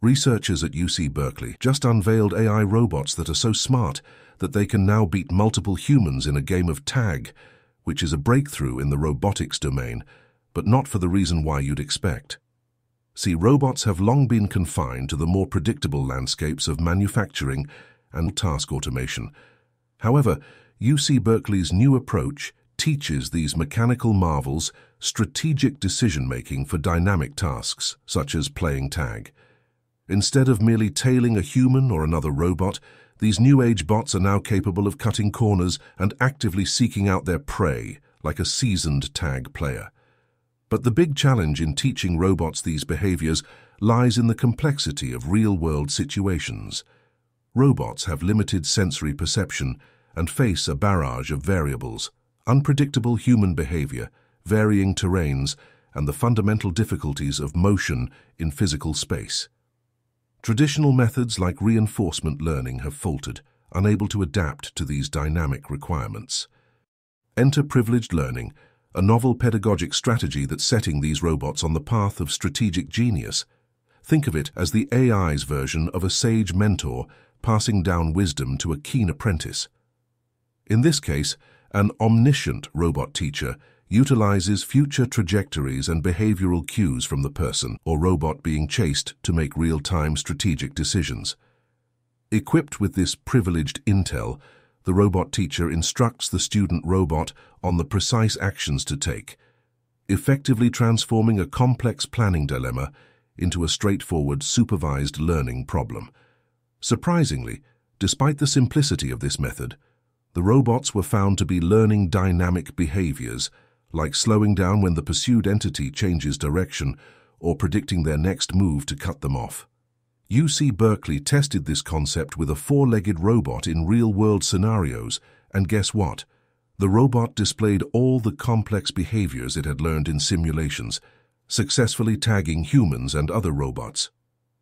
Researchers at UC Berkeley just unveiled AI robots that are so smart that they can now beat multiple humans in a game of tag, which is a breakthrough in the robotics domain, but not for the reason why you'd expect. See, robots have long been confined to the more predictable landscapes of manufacturing and task automation. However, UC Berkeley's new approach teaches these mechanical marvels strategic decision-making for dynamic tasks, such as playing tag. Instead of merely tailing a human or another robot, these new-age bots are now capable of cutting corners and actively seeking out their prey, like a seasoned tag player. But the big challenge in teaching robots these behaviors lies in the complexity of real-world situations. Robots have limited sensory perception and face a barrage of variables, unpredictable human behavior, varying terrains, and the fundamental difficulties of motion in physical space. Traditional methods like reinforcement learning have faltered, unable to adapt to these dynamic requirements. Enter privileged learning, a novel pedagogic strategy that's setting these robots on the path of strategic genius. Think of it as the AI's version of a sage mentor passing down wisdom to a keen apprentice. In this case, an omniscient robot teacher utilizes future trajectories and behavioral cues from the person or robot being chased to make real-time strategic decisions. Equipped with this privileged intel, the robot teacher instructs the student robot on the precise actions to take, effectively transforming a complex planning dilemma into a straightforward supervised learning problem. Surprisingly, despite the simplicity of this method, the robots were found to be learning dynamic behaviors, like slowing down when the pursued entity changes direction or predicting their next move to cut them off. UC Berkeley tested this concept with a four-legged robot in real-world scenarios, and guess what? The robot displayed all the complex behaviors it had learned in simulations, successfully tagging humans and other robots.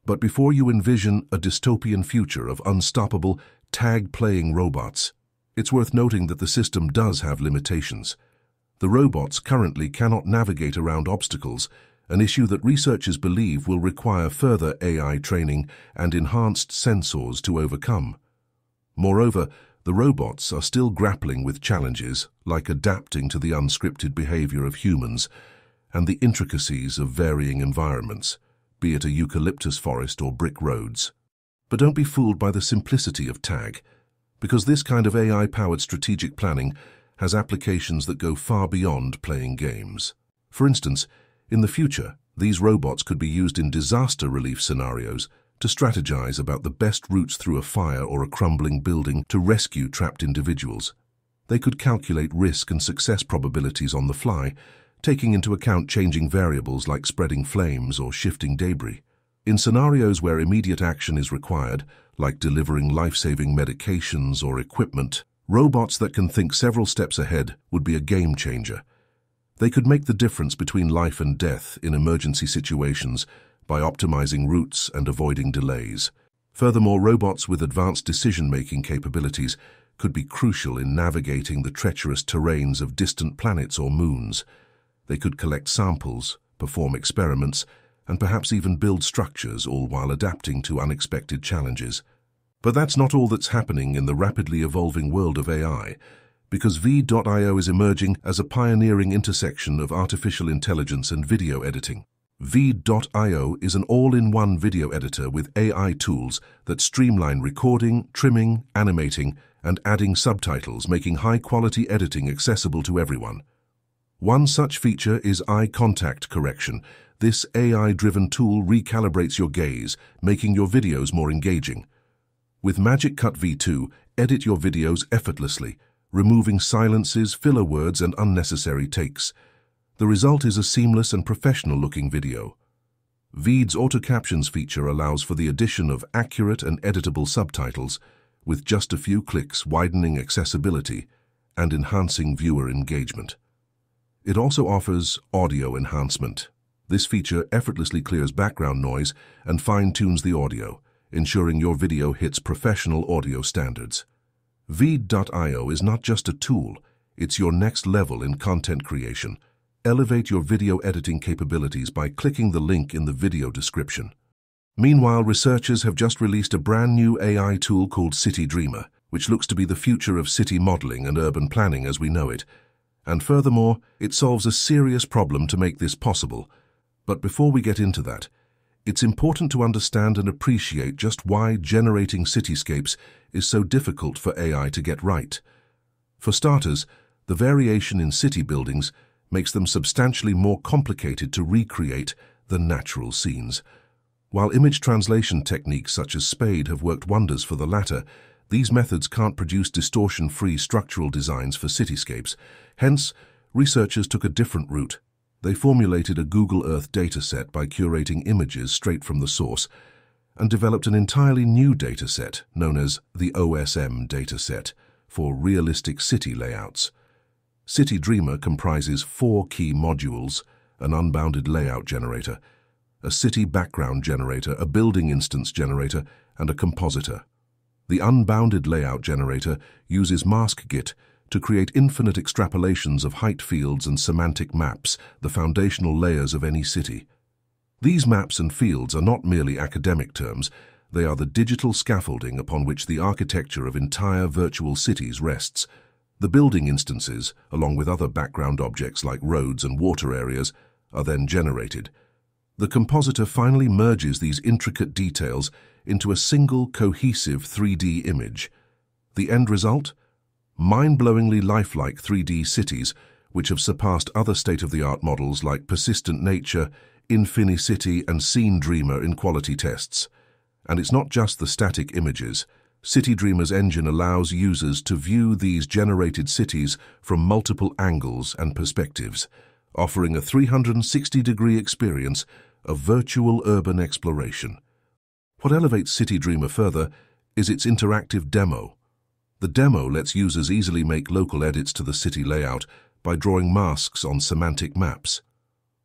But before you envision a dystopian future of unstoppable, tag-playing robots, it's worth noting that the system does have limitations. The robots currently cannot navigate around obstacles, an issue that researchers believe will require further AI training and enhanced sensors to overcome. Moreover, the robots are still grappling with challenges like adapting to the unscripted behavior of humans and the intricacies of varying environments, be it a eucalyptus forest or brick roads. But don't be fooled by the simplicity of tag, because this kind of AI-powered strategic planning has applications that go far beyond playing games. For instance, in the future, these robots could be used in disaster relief scenarios to strategize about the best routes through a fire or a crumbling building to rescue trapped individuals. They could calculate risk and success probabilities on the fly, taking into account changing variables like spreading flames or shifting debris. In scenarios where immediate action is required, like delivering life-saving medications or equipment, robots that can think several steps ahead would be a game changer. They could make the difference between life and death in emergency situations by optimizing routes and avoiding delays. Furthermore, robots with advanced decision-making capabilities could be crucial in navigating the treacherous terrains of distant planets or moons. They could collect samples, perform experiments, and perhaps even build structures, all while adapting to unexpected challenges. But that's not all that's happening in the rapidly evolving world of AI, because Veed.io is emerging as a pioneering intersection of artificial intelligence and video editing. Veed.io is an all-in-one video editor with AI tools that streamline recording, trimming, animating, and adding subtitles, making high-quality editing accessible to everyone. One such feature is eye contact correction. This AI-driven tool recalibrates your gaze, making your videos more engaging. With Magic Cut V2, edit your videos effortlessly, removing silences, filler words, and unnecessary takes. The result is a seamless and professional-looking video. Veed's auto captions feature allows for the addition of accurate and editable subtitles, with just a few clicks, widening accessibility and enhancing viewer engagement. It also offers audio enhancement. This feature effortlessly clears background noise and fine-tunes the audio, ensuring your video hits professional audio standards. Veed.io is not just a tool, it's your next level in content creation. Elevate your video editing capabilities by clicking the link in the video description. Meanwhile, researchers have just released a brand new AI tool called CityDreamer, which looks to be the future of city modeling and urban planning as we know it. And furthermore, it solves a serious problem to make this possible. But before we get into that, it's important to understand and appreciate just why generating cityscapes is so difficult for AI to get right. For starters, the variation in city buildings makes them substantially more complicated to recreate than natural scenes. While image translation techniques such as SPADE have worked wonders for the latter, these methods can't produce distortion-free structural designs for cityscapes. Hence, researchers took a different route. They formulated a Google Earth dataset by curating images straight from the source and developed an entirely new dataset known as the OSM dataset for realistic city layouts. CityDreamer comprises 4 key modules: an unbounded layout generator, a city background generator, a building instance generator, and a compositor. The unbounded layout generator uses MaskGit to create infinite extrapolations of height fields and semantic maps, the foundational layers of any city. These maps and fields are not merely academic terms, they are the digital scaffolding upon which the architecture of entire virtual cities rests. The building instances, along with other background objects like roads and water areas, are then generated. The compositor finally merges these intricate details into a single cohesive 3D image. The end result? Mind-blowingly lifelike 3D cities, which have surpassed other state-of-the-art models like Persistent Nature, Infinicity, and Scene Dreamer in quality tests. And it's not just the static images. CityDreamer's engine allows users to view these generated cities from multiple angles and perspectives, offering a 360-degree experience of virtual urban exploration. What elevates CityDreamer further is its interactive demo. The demo lets users easily make local edits to the city layout by drawing masks on semantic maps.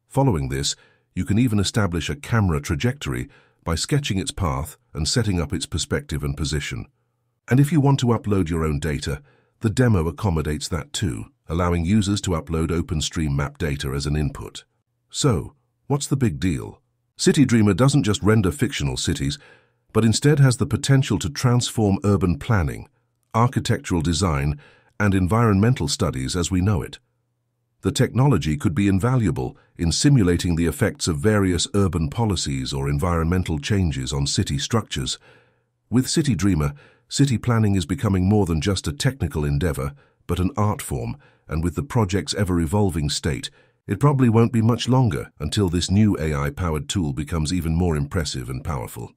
Following this, you can even establish a camera trajectory by sketching its path and setting up its perspective and position. And if you want to upload your own data, the demo accommodates that too, allowing users to upload OpenStreetMap data as an input. So, what's the big deal? CityDreamer doesn't just render fictional cities, but instead has the potential to transform urban planning, architectural design, and environmental studies as we know it. The technology could be invaluable in simulating the effects of various urban policies or environmental changes on city structures. With CityDreamer, city planning is becoming more than just a technical endeavor, but an art form, and with the project's ever-evolving state, it probably won't be much longer until this new AI-powered tool becomes even more impressive and powerful.